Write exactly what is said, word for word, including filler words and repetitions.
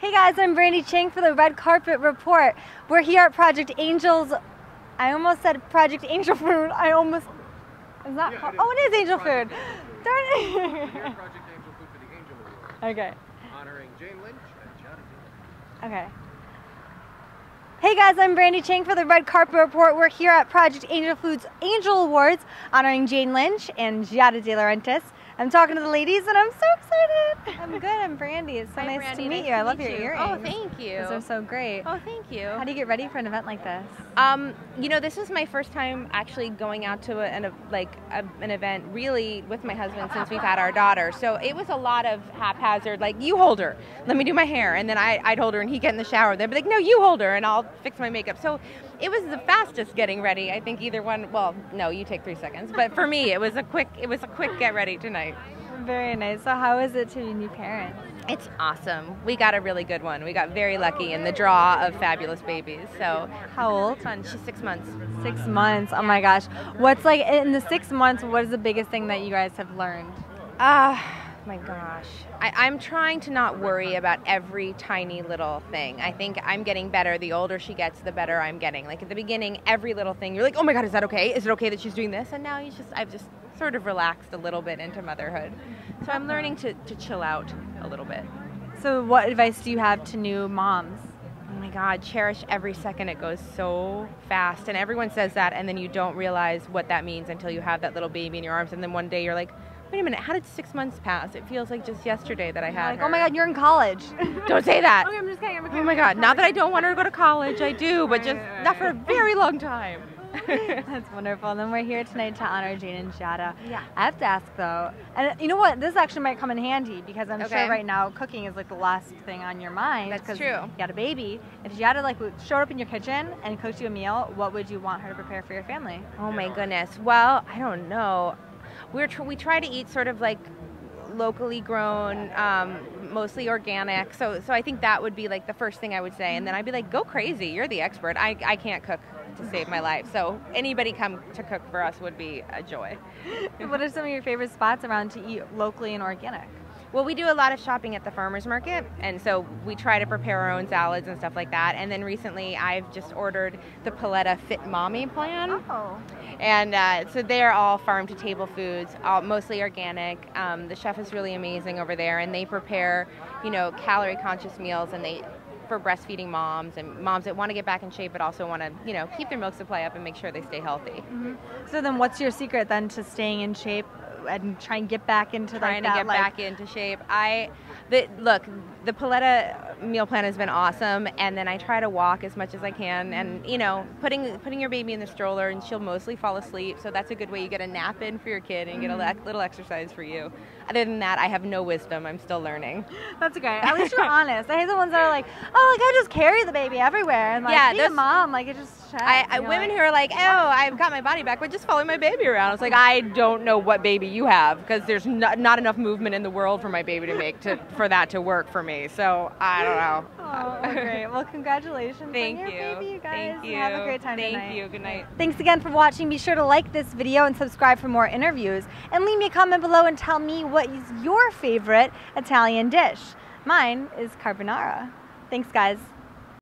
Hey guys, I'm Brandi Chang for the Red Carpet Report. We're here at Project Angel's, I almost said Project Angel Food, I almost, is that, yeah, it is. Oh it is Angel Project Food. Angel Darn it. We're here at Project Angel Food for the Angel Awards. Okay. Honoring Jane Lynch and Giada De Laurentiis. Okay. Hey guys, I'm Brandi Chang for the Red Carpet Report. We're here at Project Angel Food's Angel Awards, honoring Jane Lynch and Giada De Laurentiis. I'm talking to the ladies and I'm so excited. I'm good, I'm Brandi. It's so Hi, nice Brandi. to meet nice you. To I love meet your you. earrings. Oh, thank you. Those are so great. Oh, thank you. How do you get ready for an event like this? Um, you know, this is my first time actually going out to an, a, like a, an event really with my husband since we've had our daughter. So it was a lot of haphazard, like, you hold her, let me do my hair. And then I, I'd hold her and he'd get in the shower. They'd be like, no, you hold her and I'll fix my makeup. So it was the fastest getting ready. I think either one, well, no, you take three seconds. But for me, it was a quick, it was a quick get ready tonight. Very nice. So how is it to be new parents? It's awesome. We got a really good one. We got very lucky in the draw of fabulous babies. So how old? She's six months. Six months. Oh my gosh. What's like in the six months? What is the biggest thing that you guys have learned? Ah. Uh, Oh my gosh. I, I'm trying to not worry about every tiny little thing. I think I'm getting better. The older she gets, the better I'm getting. Like at the beginning, every little thing, you're like, oh my God, is that okay? Is it okay that she's doing this? And now you just, I've just sort of relaxed a little bit into motherhood. So I'm learning to, to chill out a little bit. So what advice do you have to new moms? Oh my God, cherish every second. It goes so fast. And everyone says that, and then you don't realize what that means until you have that little baby in your arms. And then one day you're like, wait a minute, how did six months pass? It feels like just yesterday that I had like, her. Oh my God, you're in college. Don't say that. Okay, I'm just kidding. I'm oh my God, not that I don't want her to go to college. I do, but right, just right. not for a very long time. That's wonderful. And then we're here tonight to honor Jane and Giada. Yeah. I have to ask though, and you know what? This actually might come in handy because I'm okay. sure right now cooking is like the last thing on your mind. That's true. You got a baby. If Giada like showed up in your kitchen and cooked you a meal, what would you want her to prepare for your family? Oh my goodness. Well, I don't know. We're tr we try to eat sort of like locally grown, um, mostly organic. So, so I think that would be like the first thing I would say. And then I'd be like, go crazy. You're the expert. I, I can't cook to save my life. So anybody come to cook for us would be a joy. What are some of your favorite spots around to eat locally and organic? Well, we do a lot of shopping at the farmer's market, and so we try to prepare our own salads and stuff like that. And then recently, I've just ordered the Paletta Fit Mommy Plan. Oh. And uh, so they're all farm-to-table foods, all mostly organic. Um, the chef is really amazing over there, and they prepare, you know, calorie-conscious meals, and they for breastfeeding moms and moms that want to get back in shape, but also want to, you know, keep their milk supply up and make sure they stay healthy. Mm-hmm. So then, what's your secret then to staying in shape? And try and get back into trying like that, to get like, back into shape. I, the, look, the Paletta meal plan has been awesome, and then I try to walk as much as I can, and you know, putting putting your baby in the stroller, and she'll mostly fall asleep. So that's a good way. You get a nap in for your kid, and you get a little exercise for you. Other than that, I have no wisdom. I'm still learning. That's okay. At least you're honest. I hate the ones that are like, oh, like I just carry the baby everywhere, and like yeah, be a mom, like it just. I, I, women like, who are like, oh, I've got my body back, but just following my baby around. It's like, I don't know what baby you have because there's not, not enough movement in the world for my baby to make to, for that to work for me. So I don't know. Oh, well, great. Well, congratulations Thank on your you. baby, you guys. Thank you. Have a great time Thank tonight. Thank you. Good night. Thanks again for watching. Be sure to like this video and subscribe for more interviews. And leave me a comment below and tell me what is your favorite Italian dish. Mine is carbonara. Thanks, guys.